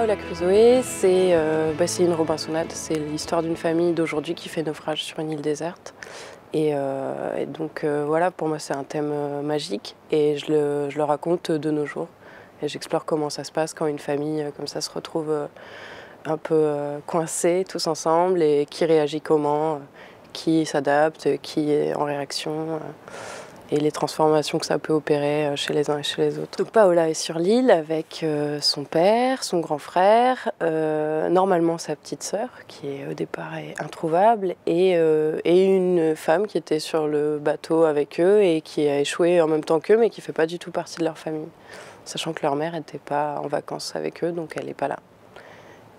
Paola Crusoé, c'est une robinsonnade, c'est l'histoire d'une famille d'aujourd'hui qui fait naufrage sur une île déserte. Et donc voilà, pour moi c'est un thème magique et je le raconte de nos jours. Et j'explore comment ça se passe quand une famille comme ça se retrouve un peu coincée tous ensemble et qui réagit comment, qui s'adapte, qui est en réaction. Et les transformations que ça peut opérer chez les uns et chez les autres. Donc Paola est sur l'île avec son père, son grand frère, normalement sa petite sœur, qui est au départ introuvable, et une femme qui était sur le bateau avec eux et qui a échoué en même temps qu'eux, mais qui ne fait pas du tout partie de leur famille. Sachant que leur mère n'était pas en vacances avec eux, donc elle n'est pas là.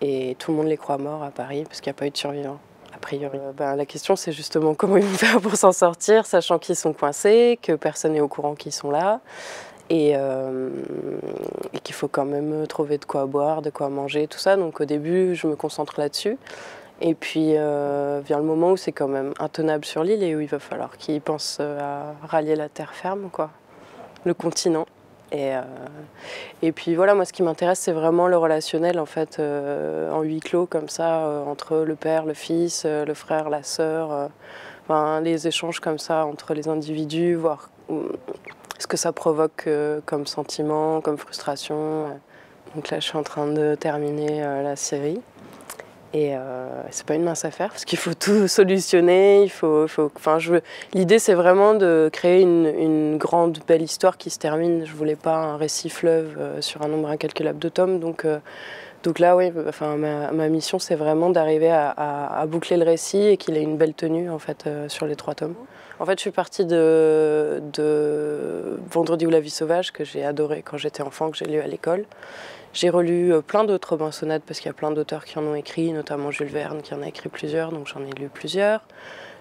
Et tout le monde les croit morts à Paris, parce qu'il n'y a pas eu de survivants. A priori. La question c'est justement comment ils vont faire pour s'en sortir, sachant qu'ils sont coincés, que personne n'est au courant qu'ils sont là et qu'il faut quand même trouver de quoi boire, de quoi manger, tout ça. Donc au début je me concentre là-dessus et puis vient le moment où c'est quand même intenable sur l'île et où il va falloir qu'ils pensent à rallier la terre ferme, quoi, le continent. Et puis voilà, moi ce qui m'intéresse c'est vraiment le relationnel en fait, en huis clos comme ça, entre le père, le fils, le frère, la sœur, enfin, les échanges comme ça entre les individus, voir ce que ça provoque comme sentiment, comme frustration. Donc là je suis en train de terminer la série. Et c'est pas une mince affaire parce qu'il faut tout solutionner, l'idée c'est vraiment de créer une grande belle histoire qui se termine. Je voulais pas un récit fleuve sur un nombre incalculable de tomes, donc là oui, enfin, ma mission c'est vraiment d'arriver à boucler le récit et qu'il ait une belle tenue en fait sur les 3 tomes. En fait je suis partie de Vendredi ou la vie sauvage que j'ai adoré quand j'étais enfant, que j'ai lu à l'école. J'ai relu plein d'autres robinsonnades parce qu'il y a plein d'auteurs qui en ont écrit, notamment Jules Verne qui en a écrit plusieurs, donc j'en ai lu plusieurs.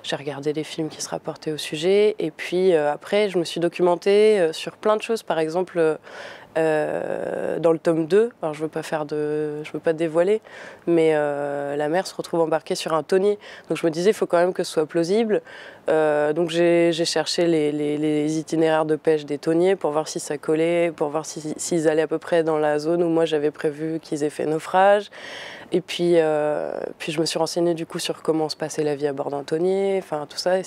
J'ai regardé des films qui se rapportaient au sujet et puis après je me suis documentée sur plein de choses, par exemple dans le tome 2, alors je veux pas dévoiler, mais la mère se retrouve embarquée sur un tonnier, donc je me disais il faut quand même que ce soit plausible, donc j'ai cherché les itinéraires de pêche des tonniers pour voir si ça collait, pour voir s'ils allaient à peu près dans la zone où moi j'avais prévu qu'ils aient fait naufrage, et puis, je me suis renseignée du coup sur comment se passait la vie à bord d'un tonnier, enfin tout ça, et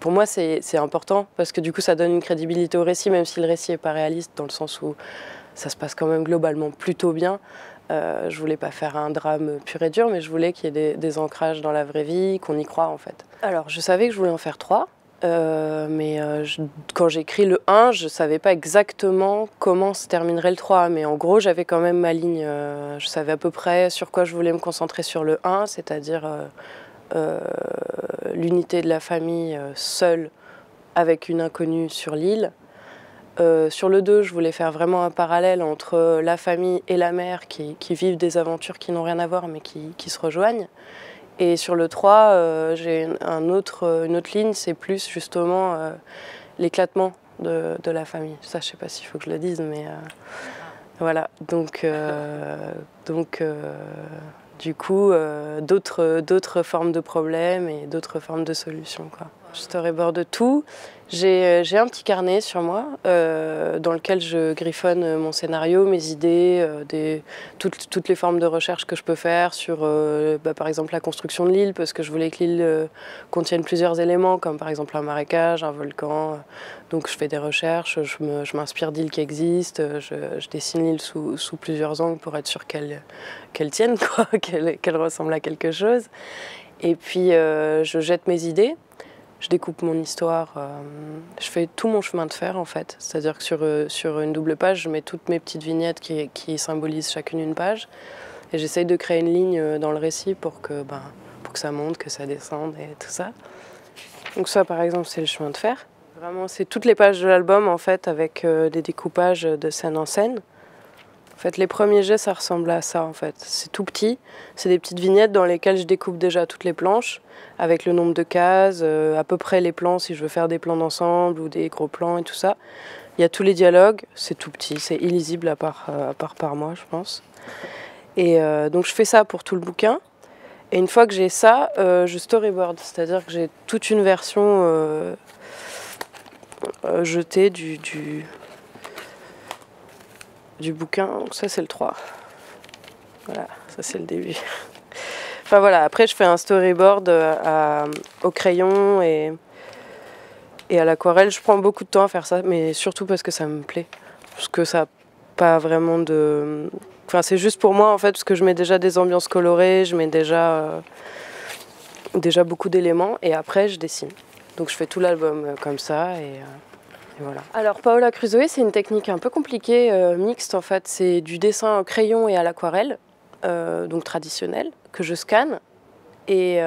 pour moi c'est important parce que du coup ça donne une crédibilité au récit, même si le récit est pas réaliste dans le sens où ça se passe quand même globalement plutôt bien. Je voulais pas faire un drame pur et dur, mais je voulais qu'il y ait des ancrages dans la vraie vie, qu'on y croit en fait. Alors je savais que je voulais en faire 3, mais quand j'ai écrit le 1, je savais pas exactement comment se terminerait le 3, mais en gros j'avais quand même ma ligne. Je savais à peu près sur quoi je voulais me concentrer sur le 1, c'est-à-dire l'unité de la famille seule avec une inconnue sur l'île. Sur le 2, je voulais faire vraiment un parallèle entre la famille et la mère qui vivent des aventures qui n'ont rien à voir mais qui se rejoignent. Et sur le 3, j'ai une autre ligne, c'est plus justement l'éclatement de la famille. Ça, je sais pas s'il faut que je le dise, mais voilà. Donc du coup, d'autres formes de problèmes et d'autres formes de solutions, quoi. Je storyboarde tout. J'ai un petit carnet sur moi dans lequel je griffonne mon scénario, mes idées, toutes les formes de recherche que je peux faire sur par exemple la construction de l'île, parce que je voulais que l'île contienne plusieurs éléments comme par exemple un marécage, un volcan. Donc je fais des recherches, je m'inspire d'îles qui existent, je dessine l'île sous plusieurs angles pour être sûre qu'elle tienne, quoi, qu'elle ressemble à quelque chose. Et puis je jette mes idées. Je découpe mon histoire, je fais tout mon chemin de fer en fait, c'est-à-dire que sur une double page, je mets toutes mes petites vignettes qui symbolisent chacune une page et j'essaye de créer une ligne dans le récit pour que ça monte, que ça descende et tout ça. Donc ça par exemple c'est le chemin de fer. Vraiment c'est toutes les pages de l'album en fait avec des découpages de scène en scène. En fait, les premiers jets, ça ressemble à ça, en fait. C'est tout petit, c'est des petites vignettes dans lesquelles je découpe déjà toutes les planches, avec le nombre de cases, à peu près les plans, si je veux faire des plans d'ensemble ou des gros plans et tout ça. Il y a tous les dialogues, c'est tout petit, c'est illisible à part par moi, je pense. Et donc je fais ça pour tout le bouquin. Et une fois que j'ai ça, je storyboard, c'est-à-dire que j'ai toute une version jetée du bouquin, donc ça c'est le 3. Voilà, ça c'est le début. Enfin voilà, après je fais un storyboard au crayon et à l'aquarelle. Je prends beaucoup de temps à faire ça, mais surtout parce que ça me plaît. Parce que ça n'a pas vraiment de... Enfin, c'est juste pour moi en fait, parce que je mets déjà des ambiances colorées, je mets déjà beaucoup d'éléments et après je dessine. Donc je fais tout l'album comme ça et voilà. Alors Paola Crusoé, c'est une technique un peu compliquée, mixte en fait. C'est du dessin au crayon et à l'aquarelle, donc traditionnel, que je scanne et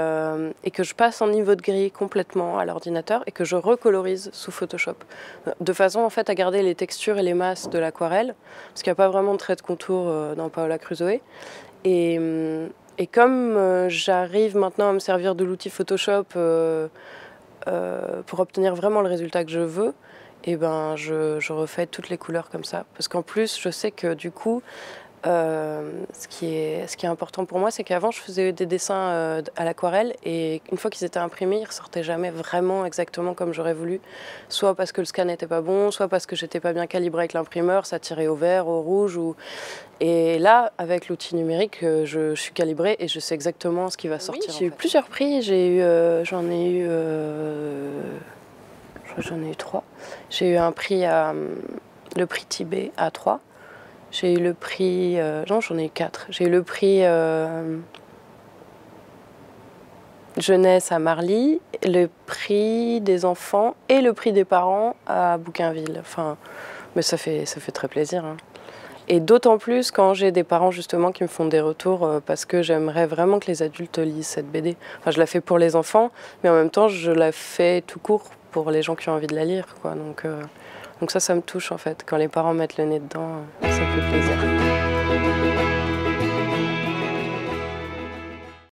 que je passe en niveau de gris complètement à l'ordinateur et que je recolorise sous Photoshop. De façon en fait à garder les textures et les masses de l'aquarelle, parce qu'il n'y a pas vraiment de trait de contour dans Paola Crusoé. Et comme j'arrive maintenant à me servir de l'outil Photoshop pour obtenir vraiment le résultat que je veux, et ben je refais toutes les couleurs comme ça. Parce qu'en plus, je sais que du coup, ce qui est important pour moi, c'est qu'avant, je faisais des dessins à l'aquarelle et une fois qu'ils étaient imprimés, ils ne ressortaient jamais vraiment exactement comme j'aurais voulu. Soit parce que le scan n'était pas bon, soit parce que j'étais pas bien calibrée avec l'imprimeur, ça tirait au vert, au rouge. Ou... Et là, avec l'outil numérique, je suis calibrée et je sais exactement ce qui va sortir. Oui, j'ai eu plusieurs prix, j'en ai eu 3. J'ai eu un prix, le prix Tibet à Troyes. J'ai eu le prix... non, j'en ai eu 4. J'ai eu le prix jeunesse à Marly, le prix des enfants et le prix des parents à Bouquinville. Enfin, mais ça fait très plaisir. Hein. Et d'autant plus quand j'ai des parents justement qui me font des retours parce que j'aimerais vraiment que les adultes lisent cette BD. Enfin, je la fais pour les enfants, mais en même temps, je la fais tout court pour les gens qui ont envie de la lire, quoi. Donc ça me touche en fait. Quand les parents mettent le nez dedans, ça fait plaisir.